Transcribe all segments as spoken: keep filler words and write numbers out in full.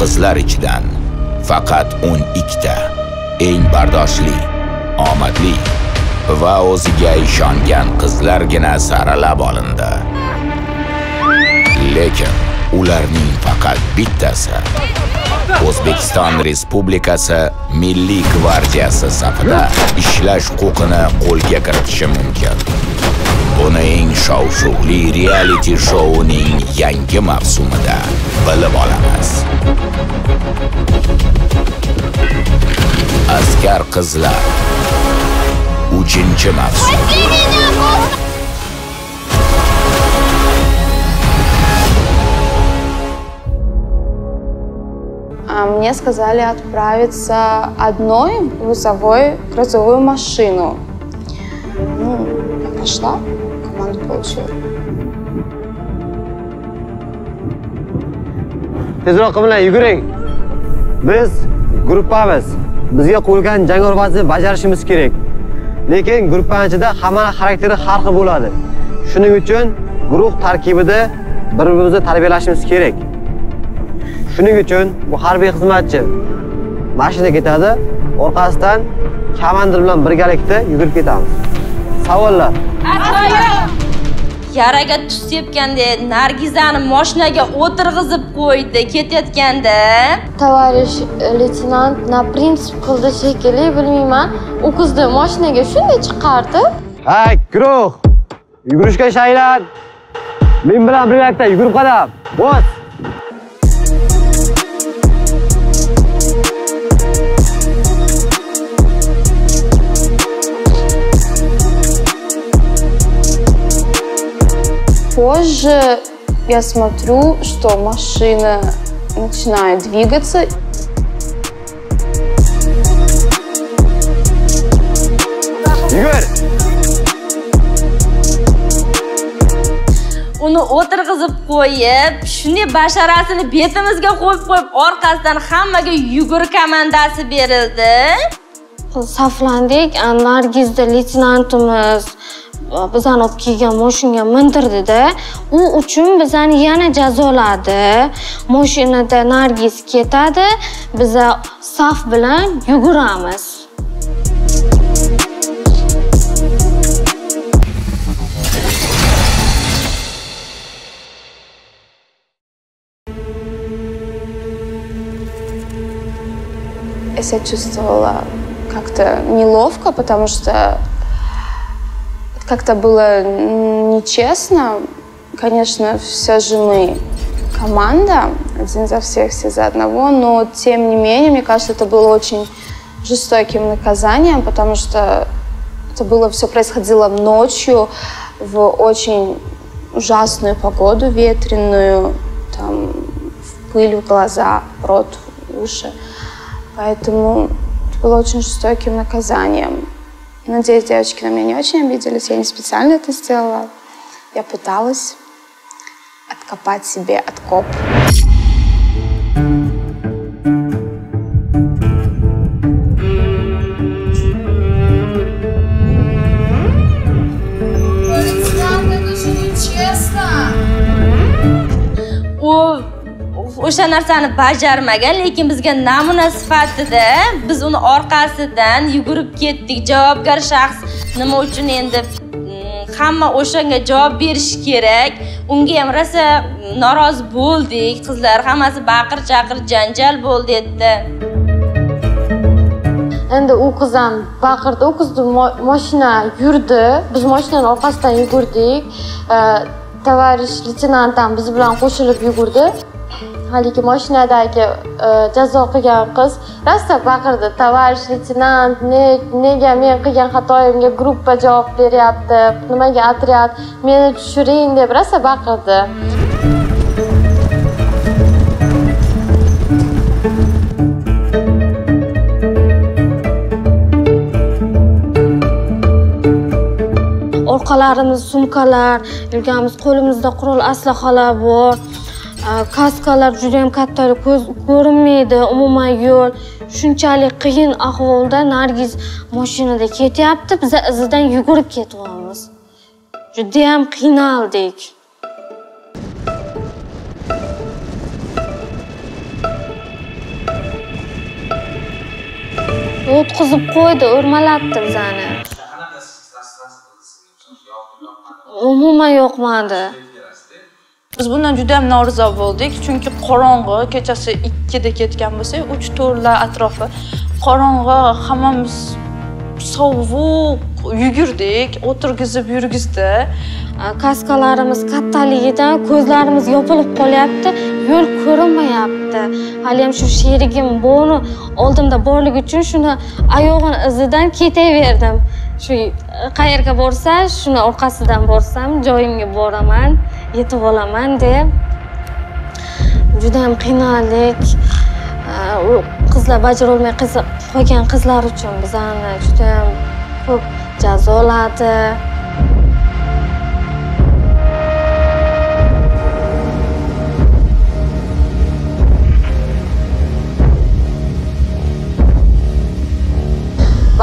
Qizlar ichidan faqat o'n ikki ta eng bardoshli, omadli va o'ziga ishongan qizlargina saralab olindi. Lekin ularning faqat bittasi O'zbekiston Respublikasi Milliy gvardiyasi safida ishlash huquqini qo'lga kiritishi mumkin. Buni eng shov-shuvli reality shouning yangi mavsumida bilib olamiz. Askar qizlar uchinchi mavsum. Мне сказали отправиться одной в грузовой грузовую машину. Ну, я пошла, команду получила. Tezroq bilan yuguring. Biz gruppamiz. Bizga qo'yilgan jangovarni bajarishimiz kerak. Lekin gruppaning ichida hamma xarakteri har xil bo'ladi. Shuning uchun guruh tarkibida bir-birimizni tarbiyalashimiz kerak. Shuning uchun bu harbiy xizmatchi mashina ketadi, orqasidan komandir bilan birgalikda yugurib ketamiz. Savollar. Yaraga tuz sepganda Nargizani mashinaga o'tirg'izib qo'ydi ketayotganda. Товарищ лейтенант на принцип qildi shekilli, bilmayman. U qizni mashinaga shunday chiqardi. Ha, guruh. Yugurishga shaylar. Men bilan birgalikda yugurib qadam. Bos. Позже я смотрю, что машина начинает двигаться. Игорь! Uni o'tirg'izib qo'yib, shunday basharasini betimizga qo'yib-qo'yib, orqasidan hammaga yugur komandasi berildi. Saflandik, Nargizda leytenantimiz bizani olib kelgan mashinga mindirdi-da, u uchun bizani yana jazoladi. Mashinada Nargiz ketadi, biz saf bilan yuguramiz. Я себя чувствовала как-то неловко, потому что как-то было нечестно. Конечно, все же мы команда, один за всех, все за одного, но тем не менее, мне кажется, это было очень жестоким наказанием, потому что это было все происходило ночью, в очень ужасную погоду, ветреную, там, в пыль в глаза, в рот, в уши. Поэтому это было очень жестоким наказанием. Надеюсь, девочки на меня не очень обиделись, я не специально это сделала. Я пыталась откопать себе откоп. O'sha narsani bajarmagan, lekin bizga namuna sifatida biz uni orqasidan yugurib ketdik. Javobgar shaxs nima uchun endi hamma o'shanga javob berish kerak? Unga ham rosa norozi bo'ldik. Qizlar hammasi baqir-chaqir janjal bo'ldi endi. Endi u qiz ham baqirdi, u qizni mashina yurdi. Biz mashinaning orqasidan yugurdik. Товарищ лейтенант ham biz bilan qo'shilib yugurdi. Haliki mashinadagi jazo qilgan qiz rosa baqirdi. Товарищ лейтенант, nega men qilgan xatoyimga gruppa javob beryapti? Nimaga otryad meni tushiring deb rosa baqirdi. Orqalarimiz sumkalar, yurganmiz, qo'limizda qurol aslaholar bor. Kaskalar juda ham katta, ko'z ko'rinmaydi, umuman yo'l shunchalik qiyin ahvolda Nargiz mashinada ketyapti, biz izidan yugurib ketyapmiz. Juda ham qiynaldik. o'tkazib qo'ydi, o'rmalatdi bizani. Umuman yoqmadi. Biz bundan juda ham norozi bo'ldik, chunki qorong'i, kechasi ikkida ketgan bo'lsak, uch to'rt la atrofi qorong'i, hammamiz sovuq yugurdik, o'tirgizib yurgizdi. Kaskalarimiz kattaligidan ko'zlarimiz yopilib qolyapti, yo'l ko'rinmayapti. Hali ham shu sherigim bo'ni oldimda borligi uchun shuni oyog'ini izidan ketaverdim. Shu qayerga borsa, shuni orqasidan borsam, joyimga boraman, yetib olaman deb. Juda ham qiynaldik. Qizlar bajara olmay qolgan qizlar uchun bizani juda ham ko'p jazoladi.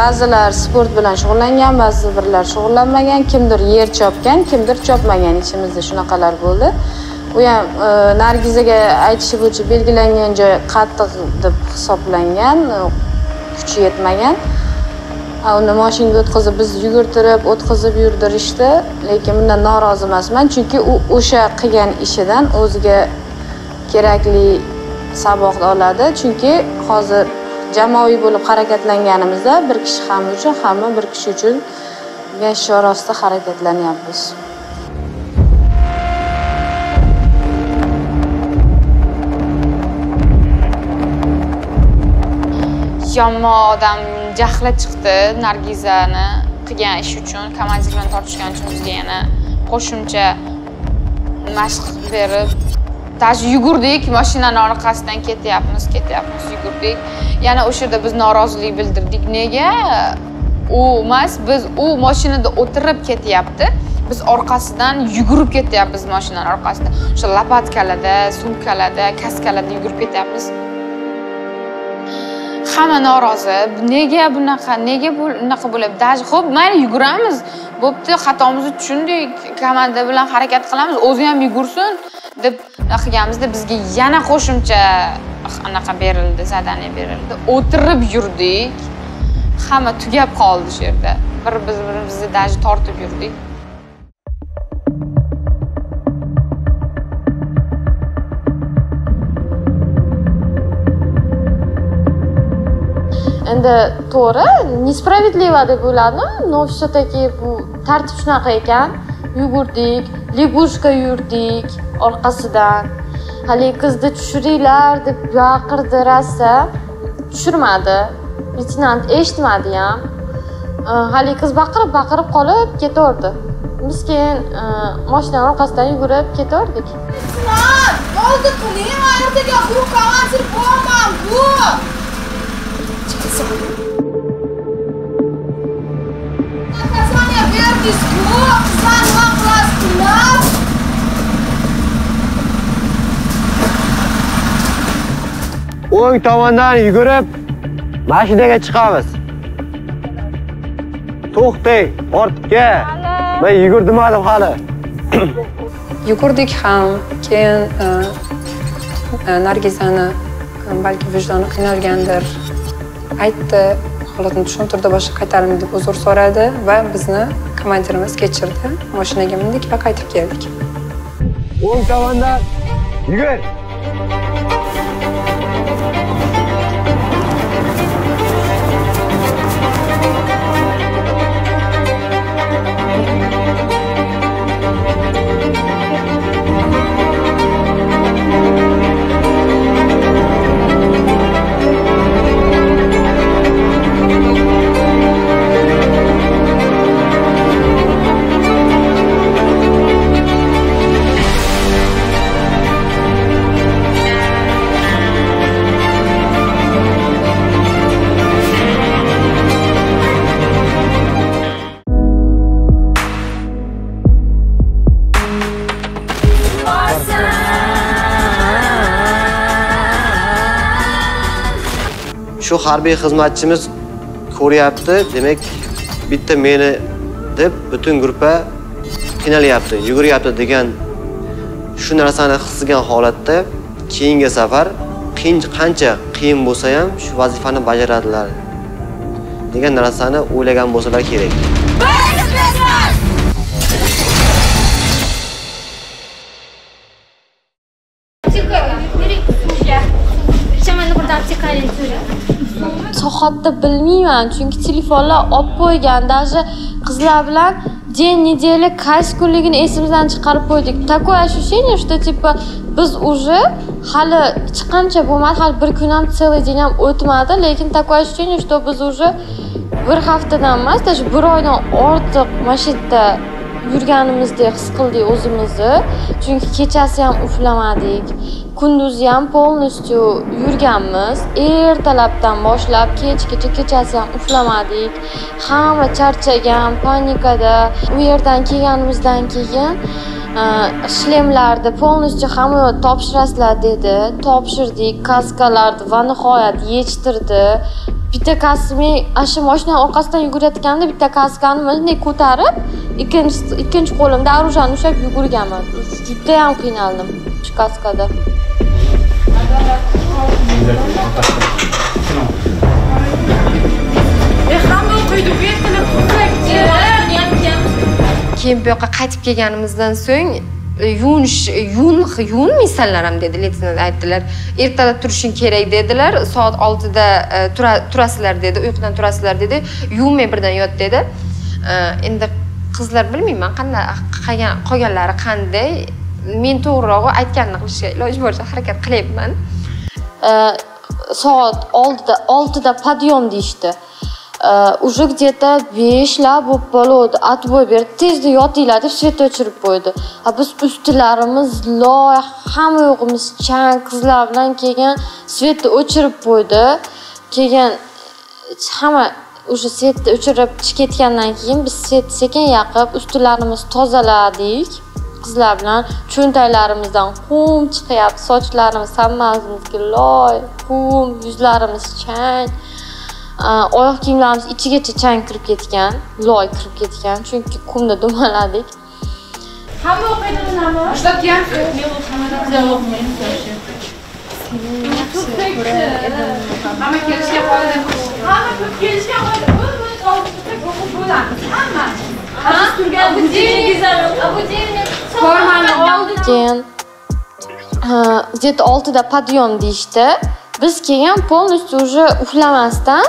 Ba'zilar sport bilan shug'ullangan, ba'zilar shug'ullanmagan, kimdir yer chopgan, kimdir chopmagan, ichimizda shunaqalar bo'ldi. U ham Nargizaga aytishi bo'yicha belgilangan joy qattiq deb hisoblangan, kuchi yetmagan. Uni mashinada o'tkazib biz yugurtirib, o'tkazib yurdirishdi, lekin bundan norozi emasman, chunki u o'sha qilgan ishidan o'ziga kerakli saboq oladi, chunki hozir jamoaviy bo'lib harakatlanganimizda bir kishi ham uchun, hamma bir kishi uchun yo'l chorasida harakatlanyapmiz. Yomon odam jahli chiqdi Nargizani qilgan ish uchun, komandir bilan tortishgan uchun bizga yana qo'shimcha mashq berib taj yugurdik, mashinaning orqasidan ketyapmiz, ketyapmiz, yugurdik. Yana o'sha yerda biz norozilik bildirdik. Nega? U emas, biz u mashinada o'tirib ketyapti. Biz orqasidan yugurib ketyapmiz mashinaning orqasida. O'sha lopatkalarda, sumkalarda, kaskalarda yugurib ketyapmiz. Hamma norozi. Nega bunaqa? Nega bunaqa bo'lyapti? Taj, xo'p, mayli yuguramiz. Bo'pti, xatomizni tushundik. Komanda bilan harakat qilamiz, o'zi ham yugursin deb qilganimizda bizga yana qo'shimcha anaqa berildi, zadaniya berildi. O'tirib yurdik. Hamma tugab qoldi shu yerda. Bir-birimizni daji tortib yurdik. Endi to'g'ri, nispravitliva deb o'yladim, но всё-таки bu tartib shunaqa ekan. Yugurdik, legushka yurdik orqasidan. Hali qizni tushiringlar deb baqirdi, rosa tushirmadi. Leytenant eshitmadi ham. Hali qiz baqirib-baqirib qolib ketaverdi. Miskin mashina orqasidan yugurib ketaverdik. Qizlar, bo'ldi qiling, ertaga bu komandir bo'lmang, bu. O'ng tomondan yugurib mashinaga chiqamiz. To'xtang, ortga. Men yugurdimadim hali. Yugurdik ham, keyin Nargizani balki vijdoni qiynalgandir. Aytdi, holatni tushuntirdi, boshqa qaytarmaydi deb uzr so'radi va bizni komandirimiz kechirdi. Mashinaga mindik va qaytib keldik. O'ng tomondan yugur. Shu harbiy xizmatchimiz ko'ryapti, demak, bitta meni deb butun guruh qiynalyapti, yuguryapti degan shu narsani his qilgan holatda keyingi safar qancha qiyin bo'lsa ham shu vazifani bajaradilar. degan narsani o'ylagan bo'lsalar kerak. Sohatda bilmayman, çünkü telefonlar olib qo'ygan, daje qizlar bilan den nedelik qaysi kunligini esimizdan chiqarib qo'ydik. Takoy ashusheniya, shto tipa biz uje hali chiqqancha bo'lmadi, hali bir kun ham celый den ham o'tmadi, lekin takoy ashusheniya, shto biz uje bir haftadan emas, daje bir oydan ortiq mashinada yurganimizdek his qildik o'zimizni. Chunki kechasi ham uxlamadik. Kunduzi ham polnostyu yurganmiz. Ertalabdan boshlab kechgacha kechasi ham uxlamadik. Hamma charchagan, panikada. U yerdan kelganimizdan keyin shlemlarni polnostyu hamma topshirasizlar dedi. Topshirdik, kaskalarni va nihoyat yechtirdi. Bitta kasmi asha mashinaning orqasidan yugurayotganda bitta kaskani meni ko'tarib, ikkinchi ikkinchi qo'limda orujani ushlab yugurganman. Juda ham qiynaldim shu kaskada. Keyin bu yoqqa qaytib kelganimizdan so'ng yuvinish, yuvin, yuvunmaysanlar ham dedi, leytenant aytdilar. Ertalab turishing kerak dedilar. Soat oltida turasizlar dedi, uyqudan turasizlar dedi. Yuvmay birdan yot dedi. Endi qizlar bilmayman qanday qolganlari qanday. Men to'g'rirog'i aytganini qilishga iloji boricha harakat qilyapman. Soat oltida padyom deyishdi. Уже где-то besh-la bo'lib qoldi. Atvoy berib, tezda yotinglar deb svet o'chirib qo'ydi. A biz ustilarimiz loy, hamma yo'g'imiz chang, qizlar bilan kelgan, svetni o'chirib qo'ydi. Keyin hamma o'sha svetni o'chirib chiqib ketgandan keyin biz svetni sekin yoqib, ustilarimiz tozaladik. Qizlar bilan cho'ntalarimizdan qum chiqyapti, sochlarimiz hammamizga loy, qum, yuzlarimiz chang. Oyoq kiyimlarimiz ichigacha chang kirib ketgan, loy kirib ketgan, chunki qumda dumaladik. Hamma o'qiydingizmi? Shtat ham где-то oltida padyom deyishdi. Biz kelgan polnostyu уже uxlamasdan,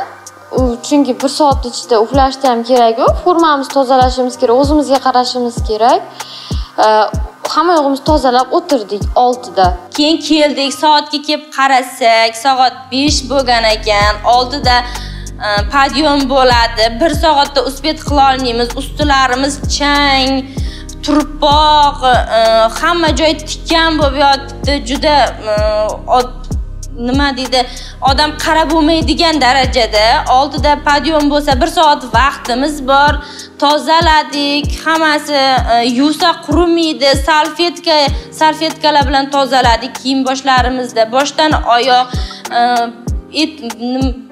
chunki bir soat ichida uxlashni ham kerak-ku. Formamizni tozalashimiz kerak, o'zimizga qarashimiz kerak. Hamma yo'g'imizni tozalab o'tirdik oltida. Keyin keldik, soatga kelib qarasak, soat besh bo'lgan ekan. oltida padyom bo'ladi. bir soatda usbet qila olmaymiz. Ustilarimiz chang, turpoq, hamma joy tikkan bo'lib yotibdi. Juda nima deydi, odam qarab bo'lmaydigan darajada. oltida padyom bo'lsa, bir soat vaqtimiz bor. Tozaladik, hammasi yuvsa qurimaydi. Salfetka, salfetkalar bilan tozaladik kiyim boshlarimizda, boshdan oyoq.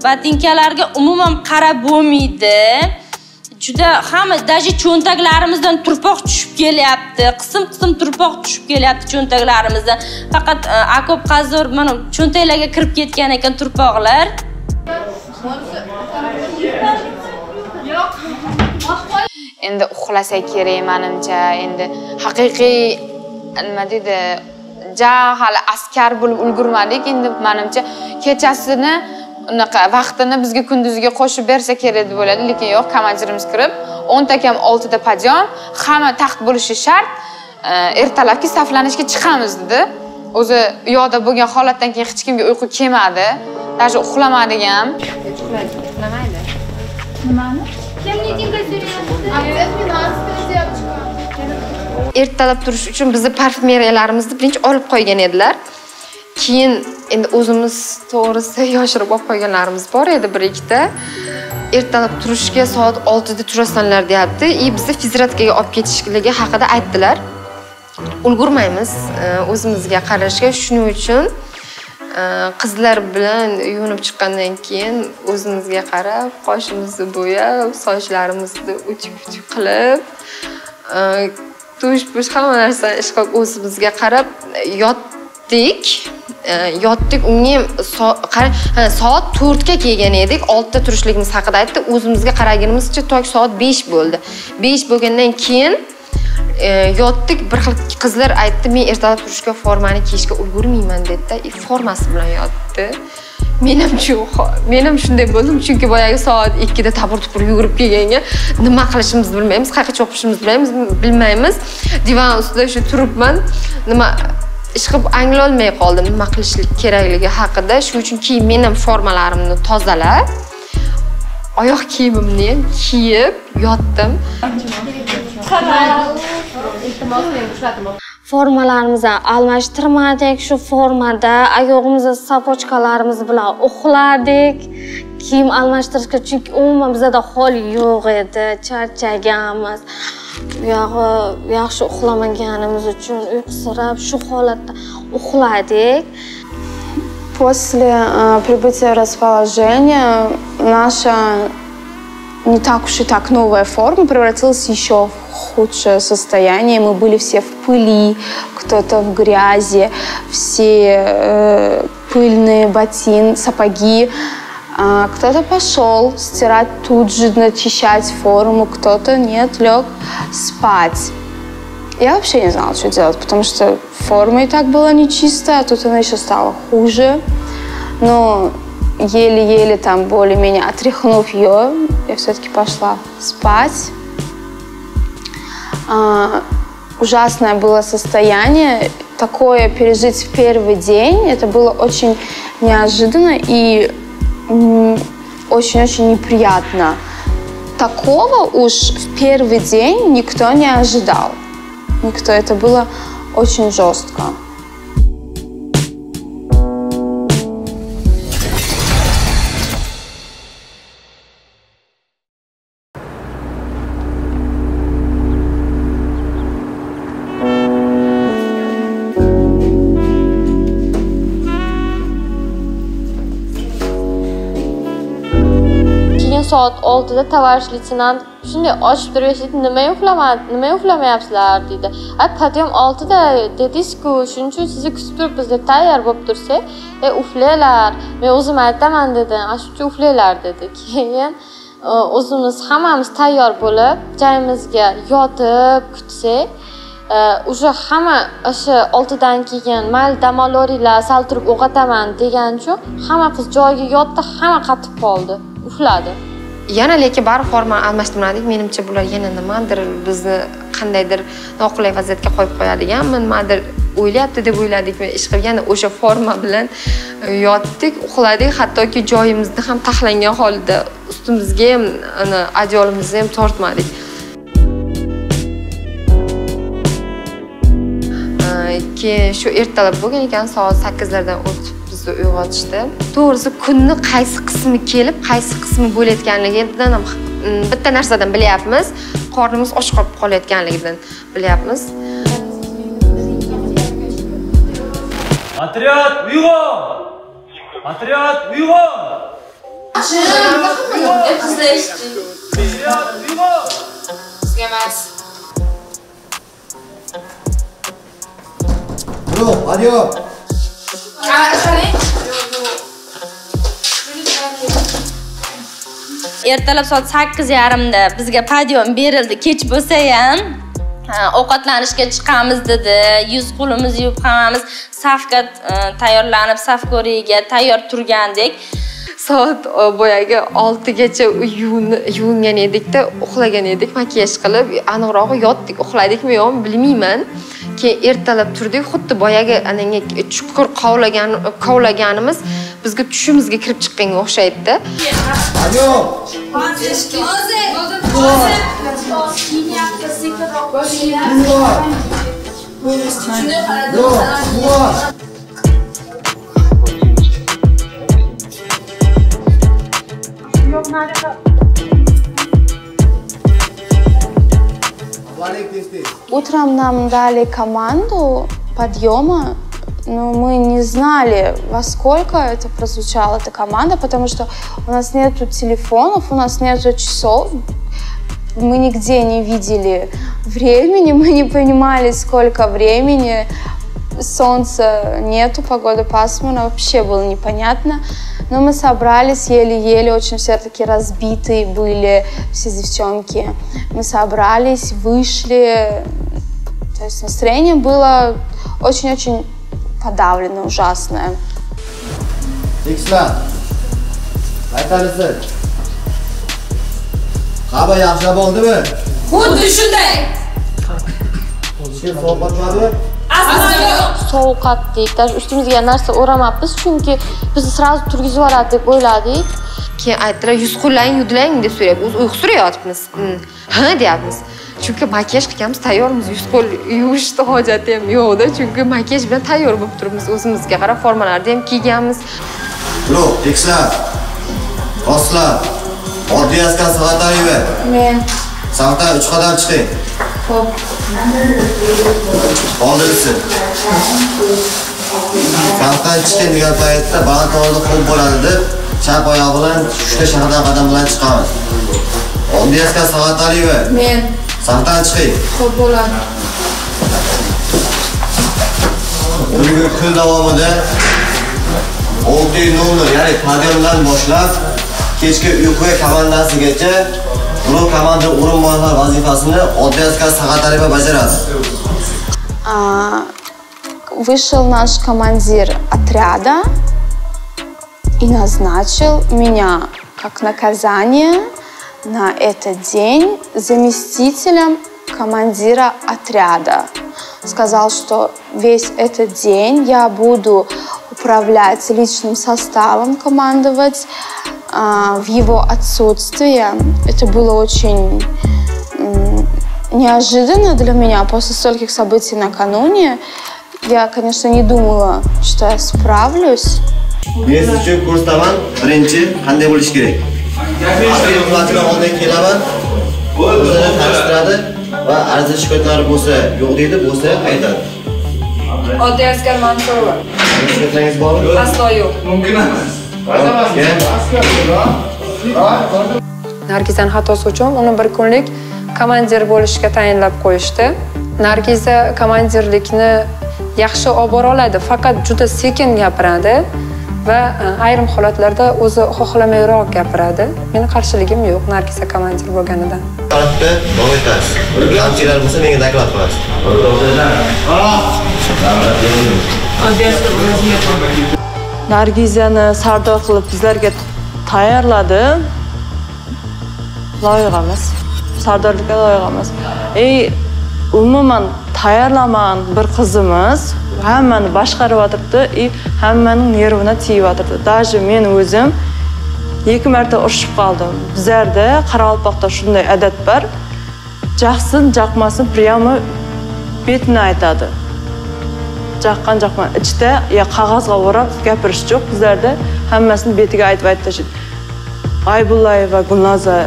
Botinkalarga umuman qarab bo'lmaydi. Juda hamma, даже cho'ntaklarimizdan turpoq tushib kelyapti. Qism-qism turpoq tushib kelyapti cho'ntaklarimizdan. Faqat akop qazor mana cho'ntaklarga kirib ketgan ekan turpoqlar. Endi uxlasak kerak menimcha. Endi haqiqiy nima deydi, ja hali askar bo'lib ulgurmadik. Endi menimcha kechasini unaqa vaqtini bizga kunduziga qo'shib bersa kerak deb bo'ladi, lekin yo'q, komandirimiz kirib, o'n takam oltida padyom, hamma taxt bo'lishi shart, ertalabki saflanishga chiqamiz dedi. O'zi yo'qda bo'lgan holatdan keyin hech kimga uyqu kelmadi, даже uxlamadik ham. Uxlamaydi. Nimani? Kemnitinga suryapti. Ertalab turish uchun bizni parfumeriyalarimizni birinchi olib qo'ygan edilar. Keyin endi o'zimiz to'g'risi yoshirib olib qo'yganlarimiz bor edi bir ikkita. Ertalab turishga soat oltida turasanlar deyapti. I bizni fizratkaga olib ketishligi haqida aytdilar. Ulgurmaymiz o'zimizga qarashga, shuning uchun qizlar bilan yuvinib chiqqandan keyin o'zimizga qarab, qoshimizni bo'yab, sochlarimizni o'chib-o'chib qilib, tush-push hamma narsani ishqab o'zimizga qarab yotdik. yotdik, unga soat to'rtga kelgan edik, oltida turishligimiz haqida aytdi. O'zimizga qaraganimizcha tok soat besh bo'ldi. besh bo'lgandan keyin yotdik, bir xil qizlar aytdi, men ertalab turishga formani kiyishga ulgurmayman dedi. Formasi bilan yotdi. Men ham shu, men ham shunday bo'ldim, chunki boyagi soat ikkida da tapur-tupur yugurib kelganga nima qilishimizni bilmaymiz, qayerga cho'qishimizni bilmaymiz, bilmaymiz. Divan ustida shu turibman, nima ish qilib angla olmay qoldim, nima qilishlik kerakligi haqida. Shuning uchun keyin men ham formalarimni tozalab, oyoq kiyimimni kiyib yotdim. Formalarimizni almashtirmadik, shu formada oyoqimizni sapochkalarimiz bilan uxladik. Kiyim almashtirishga chunki umuman bizda hol yo'q edi, charchaganmiz. Yog'i yaxshi uxlamaganimiz uchun uyqusirab shu holatda uxladik. После прибытия расположения наша не так уж и так новая форма превратилась еще в худшее состояние. Мы были все в пыли, кто-то в грязи, все э, пыльные ботинки, сапоги. А кто-то пошел стирать тут же, начищать форму, кто-то нет, лег спать. Я вообще не знала, что делать, потому что форма и так была нечистая, а тут она еще стала хуже. Но еле-еле там более-менее отряхнув ее, я все-таки пошла спать. А, ужасное было состояние. Такое пережить в первый день, это было очень неожиданно и очень-очень неприятно. Такого уж в первый день никто не ожидал. Никто. Это было очень жестко. Soat oltida товарищ лейтенант shunday ochib turib, nima uxlamadingiz, nima uxlamayapsizlar dedi. Ay, patyam oltida dedingiz-ku, shuning uchun sizni kutib turibmiz deb tayyor bo'lib tursak, e uxlaylar, men o'zim aytaman dedim, ashuncha uxlaylar dedi. Keyin o'zimiz hammamiz tayyor bo'lib, joyimizga yotib kutsak, o'sha hamma o'sha oltidan keyin mal dam olinglar, sal turib o'qataman degan uchun hamma qiz joyiga yotdi, hamma qatib qoldi, uxladi. Yana lekin baribir forma almashtirmadik. Menimcha bular yana nimadir bizni qandaydir noqulay vaziyatga qo'yib qo'yadiganmi, nimadir o'ylayapti deb o'yladik va ish qilganda o'sha forma bilan yotdik, uxladik, hattoki joyimizni ham taxlangan holda, ustimizga ham ana adyolimizni ham tortmadik. Keyin shu ertalab bo'lgan ekan, soat sakkizlardan o'tib uyg'otishdi. To'g'risi kunni qaysi qismi kelib, qaysi qismi bo'layotganligidan ham bitta narsadan bilyapmiz. Qornimiz och qolib qolayotganligidan bilyapmiz. Otryad uyg'on! Otryad uyg'on! Otryad uyg'on! Sizga emas. Yo'q, adiyor. Ertalab soat sakkiz yarim da bizga podyon berildi. Kech bo'lsa ham ovqatlanishga chiqamiz dedi. Yuz qo'limizni yuvib hammamiz safga tayyorlanib, safko'riga tayyor turgandik. Soat boyaga oltigacha yuvingan edik-da, uxlagan edik, makiyaj qilib, aniqrog'i yotdik, uxladikmi yo'qmi bilmayman. Keyin ertalab turdik, xuddi boyaga ananga chuqur qovlagan qovlaganimiz bizga tushimizga kirib chiqqanga o'xshaydi-da. Alo. Утром нам дали команду подъема, но мы не знали, во сколько это прозвучала эта команда, потому что у нас нету телефонов, у нас нету часов, мы нигде не видели времени, мы не понимали, сколько времени, солнца нету, погода пасмурная, вообще было непонятно. Но мы собрались, еле-еле, очень все-таки разбитые были все девчонки. Мы собрались, вышли, то есть настроение было очень-очень подавлено, ужасное. Дикслан, айталисы, қаба яқша болдымы? Худды шындай! Сен соғатмады? Soğuk attık, da üstümüzde narsa uğramapız çünkü bizi sırası turgiz var attık, öyle attık ki ayetler yüz kullayın, yudlayın de söyleyip, uyuksürüyor atıpmız, hı de atıpmız. Çünkü makyaj kıyamız tayyorumuz, yüz kol yuvuştu hoca deyem yoğda çünkü makyaj bile tayyor bu durumuz, uzunuzga qara formalar deyem kiygemiz. Bro, tekrar, asla, ordu yazgan sağatar gibi. Ne? Sağatar üç kadar çıkı. Hop. Olursun. Kamptan çıkan diğer payette bana doğru kol bolandı. Çarp ayağı bulan, üçte şardan kadar bulan çıkamaz. On diyezken saat alıyor. Men. Sahtan çıkıyor. Kol bolan. Bugün kıl davamıdır. Oldu ne olur yani padyondan boşlar. Keşke uykuya kavandası geçer. Bunu komandir o'rinbosar vazifasini Oddeska Sagatareva bajaradi. Вышел наш командир отряда и назначил меня как наказание на этот день заместителем командира отряда. Сказал, что весь этот день я буду управлять личным составом, командовать в его отсутствие. Это было очень неожиданно для меня после стольких событий накануне. Я, конечно, не думала, что я справлюсь. Если что, курстаман, бренчи, ханде булиш керек. Атрим платила олден келаман, өзіні таныстырады ва арзы шикотлары болса, жоқ дейді, болса айтады. Oddiy askar Mansova. Шикотларыңыз бар ма? Aslo yo'q. Mumkin emas. Nargizani xatosi uchun uni bir kunlik komandir bo'lishga tayinlab qo'yishdi. Nargiza komandirlikni yaxshi olib bora oladi, faqat juda sekin gapiradi va ayrim holatlarda o'zi xohlamayroq gapiradi. Meni qarshiligim yo'q Nargiza komandir bo'lganidan. Albatta, davom etasiz. Kamchiliklar bo'lsa menga doklad qilasiz. Albatta. Nargizani sardor qilib bizlarga tayyorladi. Loyiq emas. Sardorlikka loyiq emas. Ey umuman tayyorlaman bir qizimiz hammani boshqarib o'tirdi, ey hammaning nervini tiyib o'tirdi. Daji men o'zim ikki marta urishib qoldim. Bizlarda Qoraqalpoqda shunday adat bor. Jaqsin, jaqmasin priyama betni aytadi. Jaqqan jaqqan ichda ya qog'ozga o'rab gapirish yo'q, bizlarda hammasini betiga aytib aytishdi. Aybulayeva Gulnoza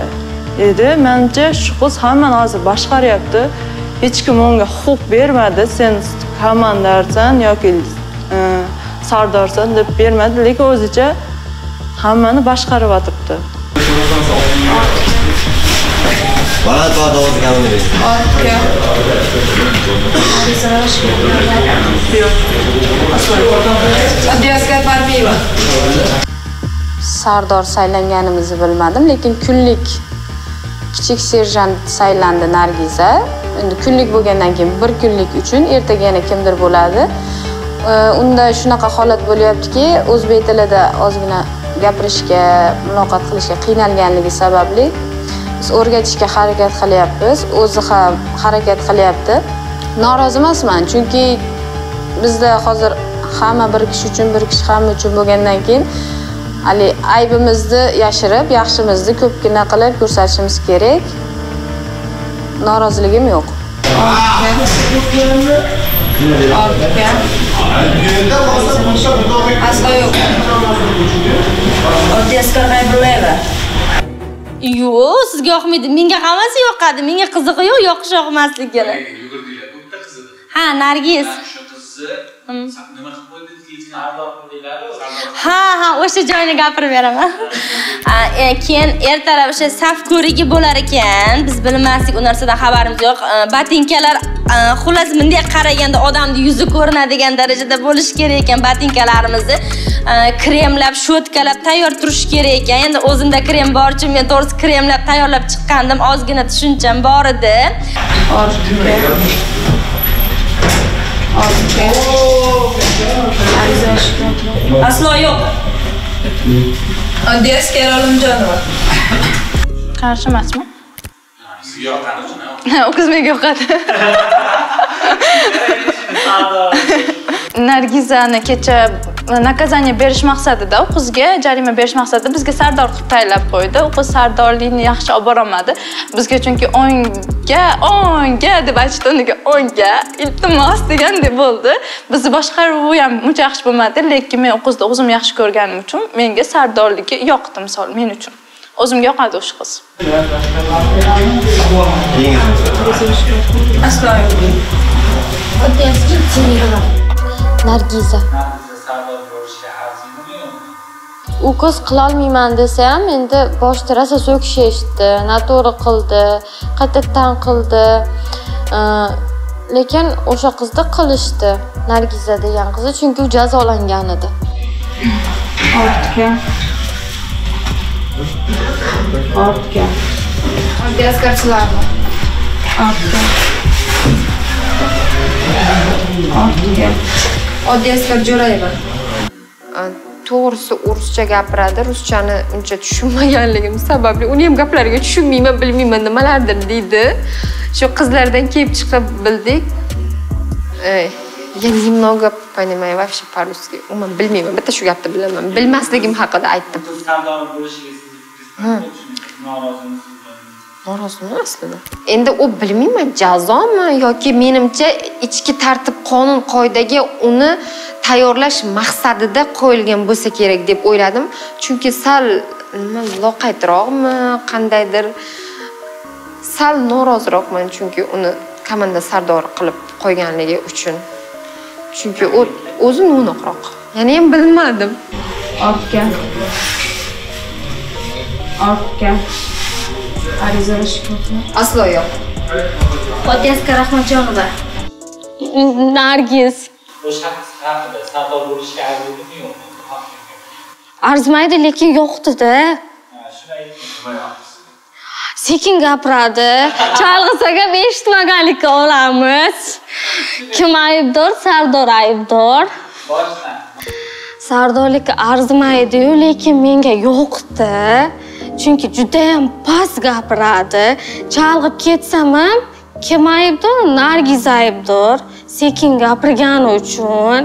edi. Menimcha shu qiz hammani hozir boshqaryapti. Hech kim unga huquq bermadi. Sen komandarsan yoki sardorsan deb bermadi, lekin o'zicha hammani boshqarib o'tibdi. Bana dua da oldu gelmedi. Arka. Nargiza hoş geldin. Oddiy askar Parviyeva. Sardor saylanganimizni bilmadim, lekin kunlik kichik serjant saylandi Nargiza. Endi kunlik bo'lgandan keyin bir kunlik uchun ertaga yana kimdir bo'ladi. Unda shunaqa holat bo'lyaptiki, o'zbek tilida ozgina gapirishga, muloqot qilishga qiynalganligi sababli biz o'rgatishga harakat qilyapmiz, o'zi ham harakat qilyapti. Norozi emasman, chunki bizda hozir hamma bir kishi uchun, bir kishi hamma uchun bo'lgandan keyin hali aybimizni yashirib, yaxshimizni ko'pgina qilib ko'rsatishimiz kerak. Noroziligim yo'q. Aslo yo'q. Oddiy askar Aybulayeva. Yo'q, sizga yoqmaydi. Menga hammasi yoqadi. Menga qiziqi yo'q, yoqish yoqmaslik kerak. Ha, Nargiz. Shu qiz Ha ha o'sha joyini gapirib beraman. Keyin ertalab o'sha saf ko'rigi bo'lar ekan. Biz bilmasdik, u narsadan xabarimiz yo'q. Botinkalar xullas bunday qaraganda odamning yuzi ko'rinadigan darajada bo'lish kerak ekan botinkalarimizni. Kremlab, shotkalab tayyor turish kerak ekan. Endi o'zimda krem bor-chi, men to'g'risi kremlab tayyorlab chiqqandim. Ozgina tushuncham bor edi. Aslo yo'q. Andes Karolimjonova. Qarshi emasmi? Yo'q, qarshi. O qiz menga yoqadi. Nargizani kecha nakazaniya berish maqsadida u qizga jarima berish maqsadida bizga sardor qilib tayinlab qo'ydi. U qiz sardorlikni yaxshi olib bora olmadi. Bizga chunki o'ngga, o'ngga deb aytishdi, unga o'ngga iltimos degandek bo'ldi. Bizni boshqaruvi ham uncha yaxshi bo'lmadi, lekin men u qizni o'zim yaxshi ko'rganim uchun menga sardorligi yoqdi, misol men uchun. O'zimga yoqadi o'sha qiz. Asloyim. O'tayotgan Timurova. Nargiza. U ko'z qila olmayman desa ham endi boshda rosa so'kishi eshitdi, noto'g'ri qildi, qattiqdan qildi. Lekin o'sha qizni qilishdi, Nargiza degan qizi, chunki u jazolangan edi. Ortga. Ortga. O'zbekistonchilarni. Ortga. Ortga. O'zbekistonchilarni. To'g'risi o'rischa gapiradi, ruschani uncha tushunmaganligim sababli uni ham gaplariga tushunmayman, bilmayman nimalardir deydi. Shu qizlardan kelib chiqib bildik. Я немного понимаю вообще по-русски. Umuman bilmayman, bitta shu gapni bilaman. Bilmasligim haqida aytdim. Norozimi aslida. Endi u bilmayman, jazomi yoki menimcha ichki tartib qonun qoidaga uni tayyorlash maqsadida qo'yilgan bo'lsa kerak deb o'yladim. Chunki sal nima loqaytroqmi, qandaydir sal noroziroqman chunki uni komanda sardor qilib qo'yganligi uchun. Chunki u o'zi no'noqroq. Ya'ni ham bilmadim. Ortga. Ortga. Arizalashibdi. Aslo yo'q. Podyaska Rahmatjonova. Nargiz. O'sha haqida savol bo'lishga arzidimi yo'qmi? Arzimaydi, lekin yo'qdi-da. Ha, shunday aytdim. Sekin gapiradi. Chalg'isaga eshitmaganlikka olamiz. Kim aybdor? Sardor aybdor. Boshdan. Sardorlikka arzimaydi-yu, lekin menga yo'qdi. Chunki juda ham past gapiradi. Chalg'ib ketsam ham kim aybdor? Nargiz aybdor. Sekin gapirgani uchun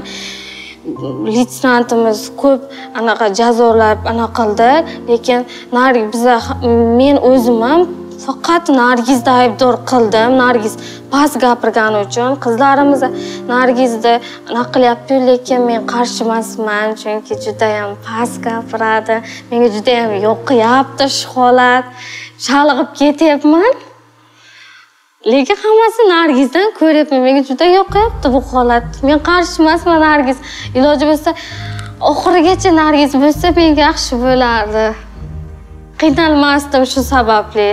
litsnantimiz ko'p anaqa jazolab ana qildi, lekin Nargiz biza men o'zim ham faqat Nargizni aybdor qildim. Nargiz past gapirgani uchun qizlarimiz Nargizni naqlyapti, lekin men qarshi emasman, chunki juda ham past gapiradi. Menga juda ham yoqyapti shu holat. Chalg'ib ketyapman. Lekin hammasi Nargizdan ko'ryapman. Menga juda yoqyapti bu holat. Men qarshi emasman Nargiz. Iloji bo'lsa oxirigacha Nargiz bo'lsa menga yaxshi bo'lardi. Qiynalmasdim shu sababli.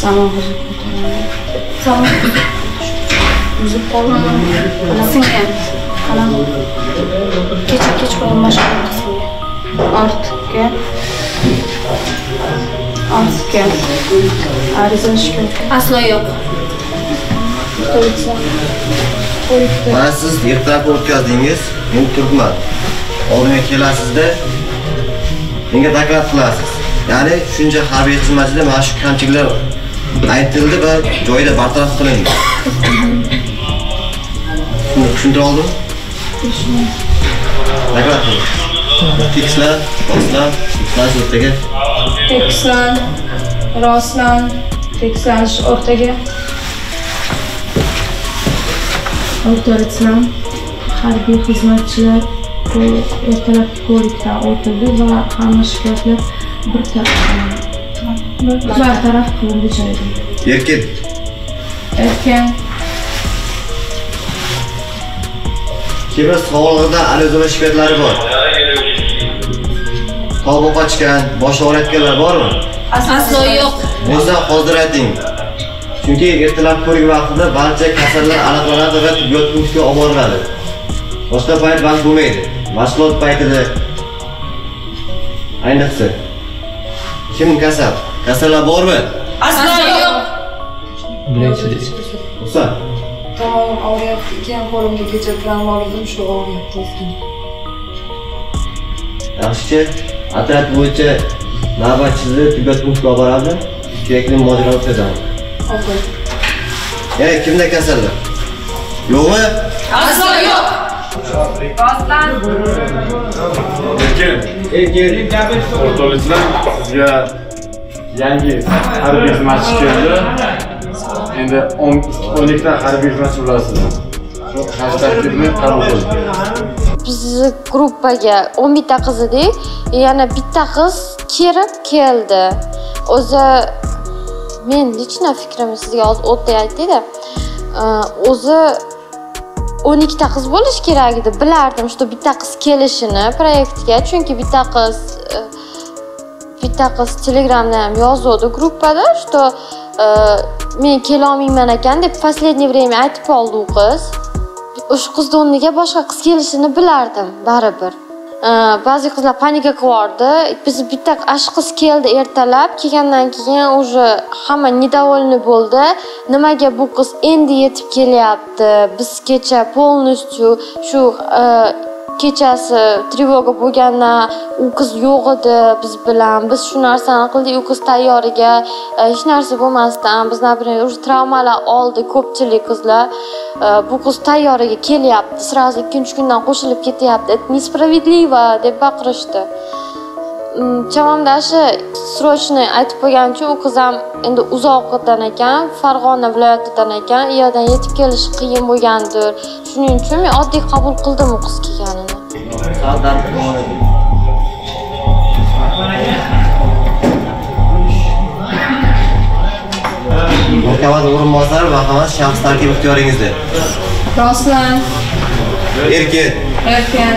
Salom qo'shildi. Salom. O'zi qo'lim singan. Qalam. Kecha kech qo'lim mashg'ul qilsin. Ortga. Ortga. Arizalashgan. Aslo yo'q. To'liqsa. To'liqsa. Mana siz ertalab o'tkazdingiz, men turibman. Oldimga kelasizda menga doklad qilasiz. Ya'ni shuncha harbiy xizmatida mana shu kamchiliklar aytildi va joyida bartaraf qilindi. Shuni tushundira oldim. Doklad qiling. Tekslan, Osman, Osman o'rtaga. Tekslan, Roslan, Tekslan o'rtaga. O'rtaga harbiy xizmatchilar ertalab ko'rikdan o'tildi va hamma shikastlar bir taraf qilindi joyida. Erkin. Erkin. Kimdir sog'lig'idan arizona shikoyatlari bor. Qovoq qochgan, bosh og'ritganlar bormi? Aslo yo'q. Bunda hozir ayting. Chunki ertalab ko'rik vaqtida barcha kasallar aniqlanadi va tibbiyot punktiga olib boriladi. Boshqa payt band bo'lmaydi. Mashg'ulot paytida ayniqsa kim kasal? Kasallar bormi? Aslo yo'q. Birinchisi. Osman. Tamam, ağrıyaptı. İki hem kolumda gece planlardım, şu ağrıyaptı eskini. Yaxşıca, atrat boyunca navbatçizli tibbiyot punktiga olib boradi. Kerakli muolajalar o'tkazamiz. Okey. Ey, kimda kasallar? Yo'qmi? Aslo yo'q. Rostdan. Erkin. Erkin. O'rtoqlar, sizga yangi harbiy xizmatchi keldi. Endi o'n ikki ta harbiy xizmatchi bo'lasiz. Shu tarkibni qabul qiling. Biz guruhga o'n bir ta qiz edik, yana bitta qiz kirib keldi. O'zi men lichna fikrimni sizga hozir o'tda aytdim-da. O'zi o'n ikki ta qiz bo'lish kerak edi. Bilardim, shu bitta qiz kelishini proyektga, chunki bitta qiz bitta qiz Telegramda ham yozdi guruhda, shu men kelolmayman ekan deb последний время aytib qoldi u qiz. O'sha qizni o'rniga boshqa qiz kelishini bilardim baribir. Ba'zi qizlar panika qildi. Biz bitta ashq qiz keldi ertalab, kelgandan keyin o'sha hamma nedovolni bo'ldi. Nimaga bu qiz endi yetib kelyapti? Biz kecha полностью shu kechasi trevoga bo'lganda u qiz yo'q edi biz bilan. Biz shu narsani qildik, u qiz tayyoriga hech narsa bo'lmasdan biz nabirin o'sha travmalar oldi ko'pchilik qizlar. Bu qiz tayyoriga kelyapti, sraz ikkinchi kundan qo'shilib ketyapti. Несправедливо deb baqirishdi. Chamamdashi срочный aytib qo'ygan uchun u qiz ham endi uzoqdan ekan, Farg'ona viloyatidan ekan, u yerdan yetib kelish qiyin bo'lgandir. Shuning uchun men oddiy qabul qildim u qiz kelganini. Muhtaram o'rinbosar va havas shaxs tarkib ixtiyoringizda. Rostdan. Erkin. Erkin.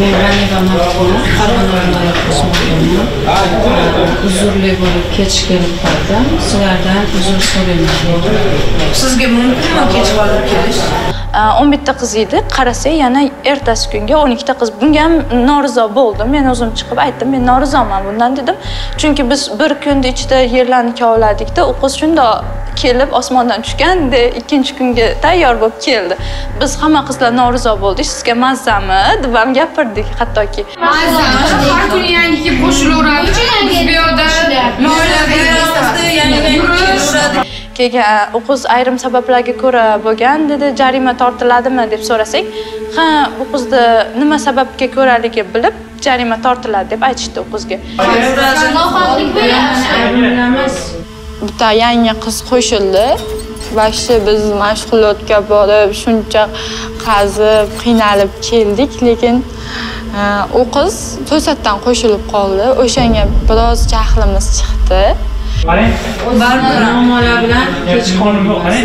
Men G'aniyeva Mavsum, Farg'ona viloyati Osman. Uzrli bo'lib kechikib qoldim. Sizlardan uzr so'rayman. Sizga mumkinmi kechib olib kelish? o'n bir ta qiz edi, qarasa yana ertasi kunga o'n ikki ta qiz. Bunga ham norizo bo'ldim. Men o'zim chiqib aytdim, men norizoman bundan dedim. Chunki biz bir kunda ichida yerlarni kovladik-da, u qiz shundoq kelib osmondan tushganda ikkinchi kunga tayyor bo'lib keldi. Biz hamma qizlar norizo bo'ldik. Sizga mazzami deb ham gapirdik, hattoki. Mazzami, har kuni yangi kiyib qo'shilaveradi. Biz bu yerda loylaveradi, yangi yuradi. Keyin u qiz ayrim sabablarga ko'ra bo'lgan dedi, jarima tortiladimi deb so'rasak, ha, u qizni nima sababga ko'raligi bilib jarima tortiladi deb aytishdi u qizga. Bitta yangi qiz qo'shildi va shu biz mashg'ulotga borib, shuncha qazib, qiynalib keldik, lekin u qiz to'satdan qo'shilib qoldi. O'shanga biroz jahlimiz chiqdi. Qarang, barcha muammolar bilan kech qolib qolasiz.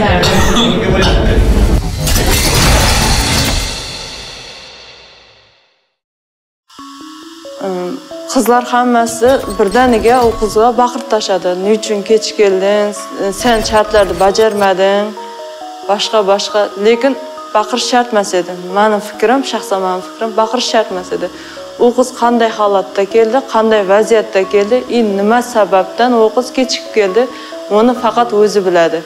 Qizlar hammasi birdaniga u qizga baqirib tashadi. "Nima uchun kech kelding? Sen shartlarni bajarmading." Boshqa-boshqa, lekin baqirish shart emas edi. Mening fikrim, shaxsan mening fikrim, baqirish shart emas edi. U qiz qanday holatda keldi, qanday vaziyatda keldi, in nima sababdan u qiz kechikib keldi, uni faqat o'zi biladi.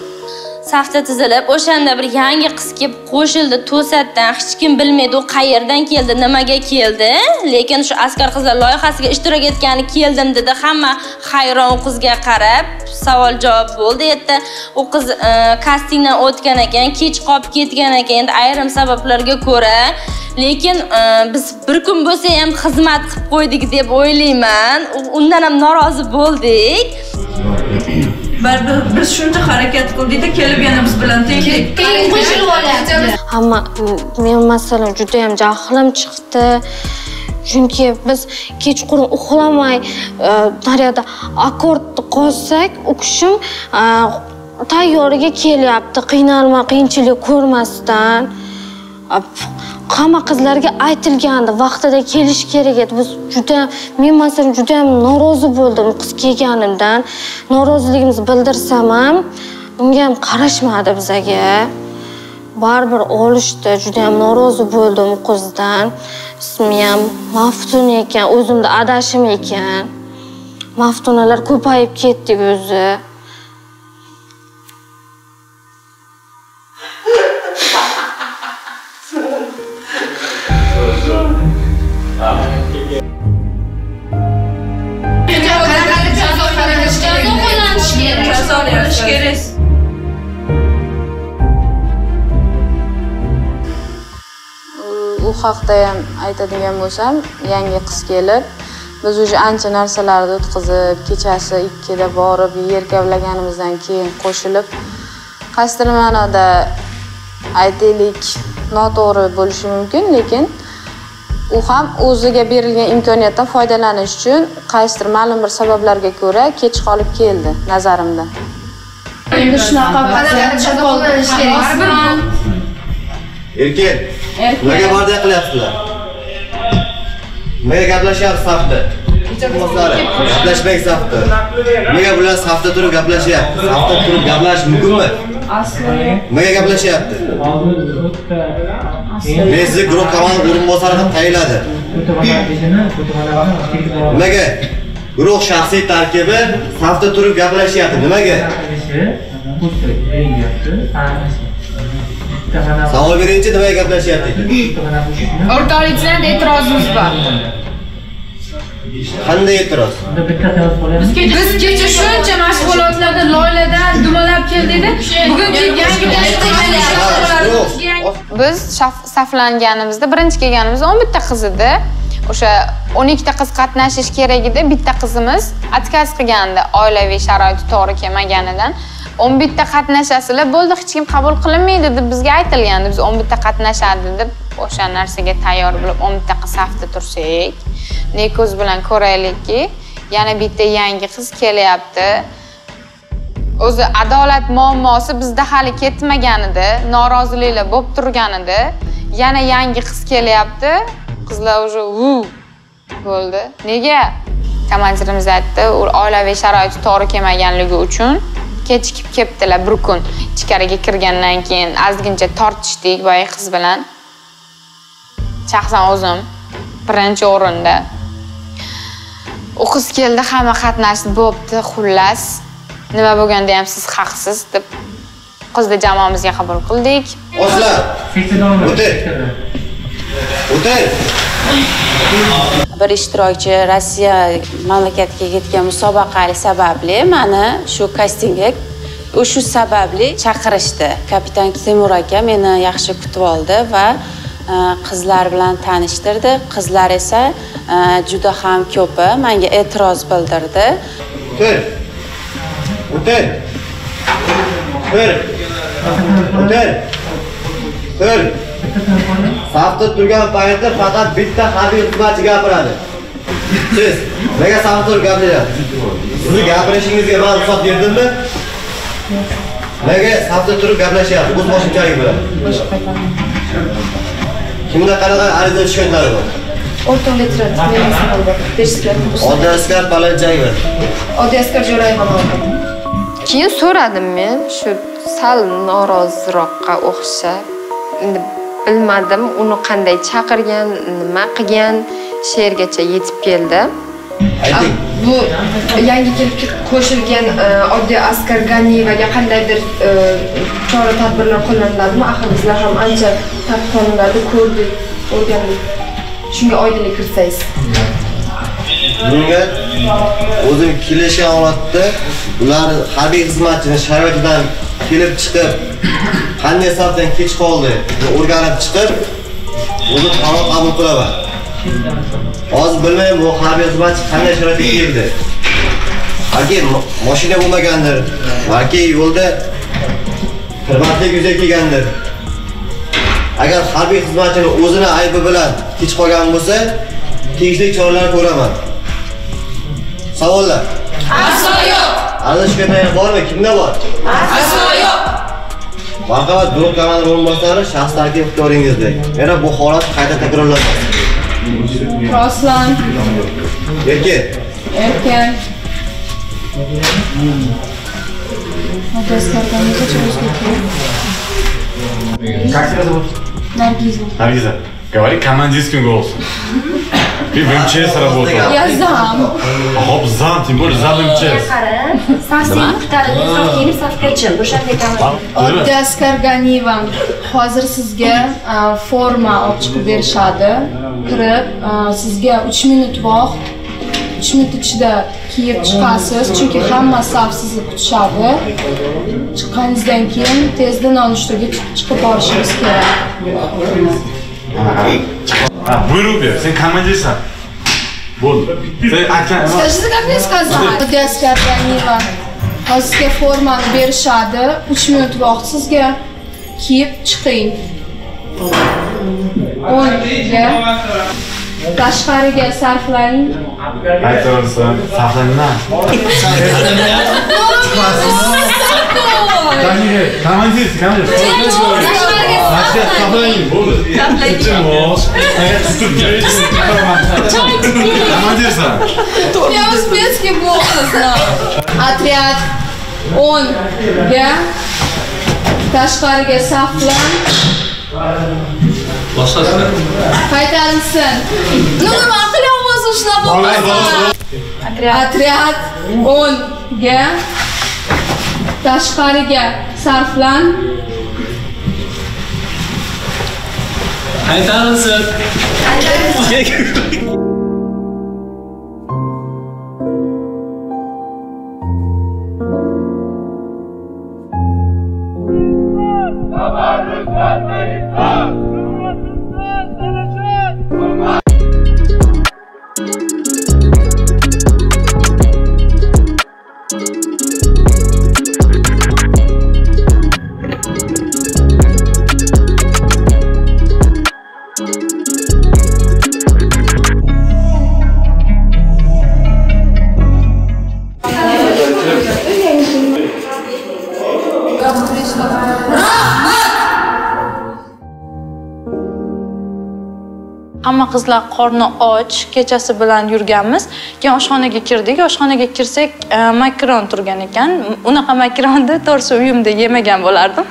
Safda tizilib, o'shanda bir yangi qiz kelib qo'shildi, to'satdan hech kim bilmaydi u qayerdan keldi, nimaga keldi. Lekin shu askar qizlar loyihasiga ishtirok etgani keldim dedi. Hamma hayron qizga qarab savol-javob bo'ldi. Erta u qiz kastingdan o'tgan ekan, kech qolib ketgan ekan, endi ayrim sabablarga ko'ra. Lekin biz bir kun bo'lsa ham xizmat qilib qo'ydik deb o'ylayman. Undan ham norozi bo'ldik. Biz shuncha harakat qildikda, kelib yana biz bilan tenglik. Hamma men masalan juda ham jahlim chiqdi. Chunki biz kechqurun uxlamay, daryoda akkord qo'ysak, o'qishim tayyoriga kelyapti, qiynalma, qiyinchilik ko'rmasdan. Hamma qizlarga aytilgandi, vaqtida kelish kerak edi. Biz juda men masalan juda ham norozi bo'ldim qiz kelganimdan. Noroziligimizni bildirsam ham, bunga ham qarashmadi bizaga. Baribir olishdi, juda ham norozi bo'ldim qizdan. Ismi ham Maftun ekan, o'zimda adashim ekan. Maftunalar ko'payib ketdi o'zi. Bu hafta aytadigan bo'lsam, yangi qiz kelib, biz o'sha ancha narsalarni o'tkazib, kechasi ikkiga borib, yerkavlaganimizdan keyin qo'shilib, qaysidir ma'noda aytaylik, noto'g'ri bo'lishi mumkin, lekin u ham o'ziga berilgan imkoniyatdan foydalanish uchun qaysidir ma'lum bir sabablarga ko'ra kech qolib keldi, nazarimda. Endi shunaqa qadamcha qo'llanish kerak. Erkek, nega barda qilyapsizlar? Nega gaplashyapsiz safda? Gaplashmang safda. Nega bular safda turib gaplashyapti? Safda turib gaplash mumkinmi? Nega gaplashyapti? Bizni guruh komandiri o'rinbosari ham tayinladi. Nega? Guruh shaxsiy tarkibi safda turib gaplashyapti. Nimaga? Savol berinchi nimaga gaplashyapdik? O'rtalikdan e'tirozimiz bor. Qanday e'tiroz? Biz kecha shuncha mashg'ulotlarda loyladan dumalab keldik-da, bugun yangi biz saflanganimizda birinchi kelganimizda o'n bir ta qiz edi. O'sha o'n ikki ta qiz qatnashish kerak edi. Bitta qizimiz atkaz qilgandi, oilaviy sharoiti to'g'ri kelmaganidan. o'n bir ta qatnashasizlar bo'ldi, hech kim qabul qilinmaydi deb bizga aytilgandi. Biz o'n bir ta qatnashadi deb o'sha narsaga tayyor bo'lib o'n bir ta safda tursak, ne ko'z bilan ko'raylikki, yana bitta yangi qiz kelyapti. O'zi adolat muammosi bizda hali ketmagan edi, noroziliklar bo'lib turgan edi. Yana yangi qiz kelyapti. Qizlar o'sha u bo'ldi. Nega? Komandirimiz aytdi, oilaviy sharoiti to'g'ri kelmaganligi uchun kechikib kelibdilar bir kun. Ichkariga kirgandan keyin ozgincha tortishdik boya qiz bilan. Shaxsan o'zim birinchi o'rinda. U qiz keldi, hamma qatnashib bo'pti, xullas. Nima bo'lganda ham siz haqsiz deb qizni jamoamizga qabul qildik. O'zlar. O'tir. O'tir. Bir ishtirokchi Rossiya mamlakatiga ketgan musobaqali sababli meni shu kastingga o'sha sababli chaqirishdi. Kapitan Timur aka meni yaxshi kutib oldi va qizlar bilan tanishtirdi. Qizlar esa juda ham ko'pi menga e'tiroz bildirdi. O'tir. O'tir. O'tir. O'tir. O'tir. Safda turgan paytda faqat bitta harbiy xizmatchi gapiradi. Siz nega safda turib gapiryapsiz? Sizni gapirishingizga men ruxsat berdimmi? Nega safda turib gaplashyapsiz? O'z boshimchalik bilan. Kimda qanaqa ariza tushganlari bor? O'rta litrat menga besh sakkiz. Oddiskar Balanjayeva. Oddiskar Jo'rayeva bo'ldi. Keyin so'radim men, shu sal noroziroqqa o'xsha. Endi bilmadim, uni qanday chaqirgan, nima qilgan, she'rgacha yetib keldi. Bu yangi kelib qo'shilgan Oddiy Askar G'aniyevaga qandaydir chora-tadbirlar qo'llaniladimi? Axir bizlar ham ancha tadqiqotlarni ko'rdik, o'rgandik. Shunga oydinlik kiritsangiz. Bunga o'zim kelishgan holatda ular harbiy xizmatchini sharoitidan kelib chiqib, qanday safdan kech qoldi, o'rganib chiqib, o'zi qaror qabul qilaman. Hozir bilmayman, bu harbiy xizmatchi qanday sharoitda keldi. Aki maşine bulmagandır. Aki yolda hürmetli güzel kelgandir. Agar harbiy xizmatchini o'zini aybi bilan kech qolgan bo'lsa, tegishli choralar ko'raman. Savollar. Aslo yo'q. Aralashganlar bormi? Kimda bor? Aslo yo'q. Marhamat, guruh komandiri o'rinbosari shaxs tarkib hikoyangizda. Yana bu holat qayta takrorlanadi. Roslan. Erkin. Erkin. Как тебя зовут? Наргиза. Наргиза, говори командирским голосом. Ты в МЧС работала. Я зам. Хоп, зам, тем более зам МЧС. Совсем вторым, совсем совкачем. Бушевный командир. Отдя Скарганивам. Hozir sizga forma olib chiqib berishadi. Kirib, sizga uch minut vaqt. uch minut ichida kiyib chiqasiz, chunki hamma saf sizni kutishadi. Chiqqaningizdan keyin tezda nonushtaga chiqib borishingiz kerak. Buyruk, sen komandirsan. Bo'ldi. Sen aktan. Sizga qanday сказали? Odyaskar Ganiyeva. Hozirga formani berishadi. uch minut vaqt sizga kiyib chiqing. Tashqariga sarflaning. Aytaversa, sarflanma. Tashqariga, komandir, komandir. Sarflaning, bo'ldi. Komandirsan. Я узбекский плохо знаю. Отряд он я tashqariga sarflan. Başlasın. Kaytarsın. Nurum akıl olmaz uçla bulmasın. Atriyat on ge taşkarı ge sarflan. Kaytarsın. Kaytarsın. Hamma qizlar qorni och, kechasi bilan yurganmiz. Keyin oshxonaga kirdik. Oshxonaga kirsak, makron turgan ekan. Unaqa makronni to'g'risi uyimda yemagan bo'lardim.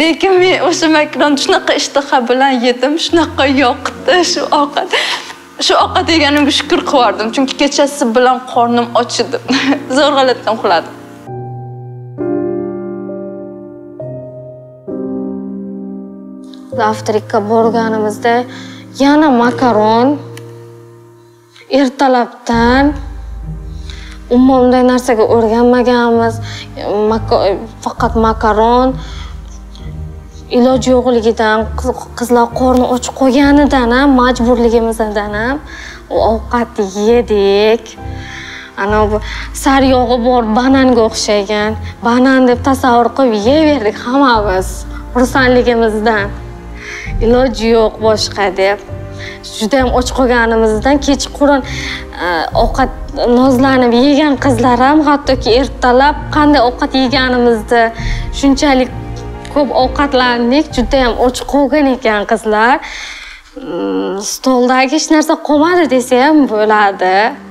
Lekin men o'sha makron shunaqa ishtaha bilan yedim, shunaqa yoqdi shu ovqat. Shu ovqat yeganimga shukr qildim, chunki kechasi bilan qornim och edi. Zo'rg'alatdan uxladim. Avstrikka borganimizda yana makaron, ertalabdan umuman narsaga o'rganmaganmiz, faqat makaron, iloji yo'qligidan, qizlar qorni ochib qolganidan ham, majburligimizdan ham ovqat yedik. Ana bu sariyog'i bor bananga o'xshagan, banan deb tasavvur qilib yeverdik hammamiz, xursandligimizdan. Iloji yo'q boshqa deb. Juda ham och qolganimizdan kechqurun ovqat nozlanib yegan qizlar ham hattoki ertalab qanday ovqat yeganimizda shunchalik ko'p ovqatlandik, juda ham och qolgan ekan qizlar. Stoldagi hech narsa qolmadi desam bo'ladi.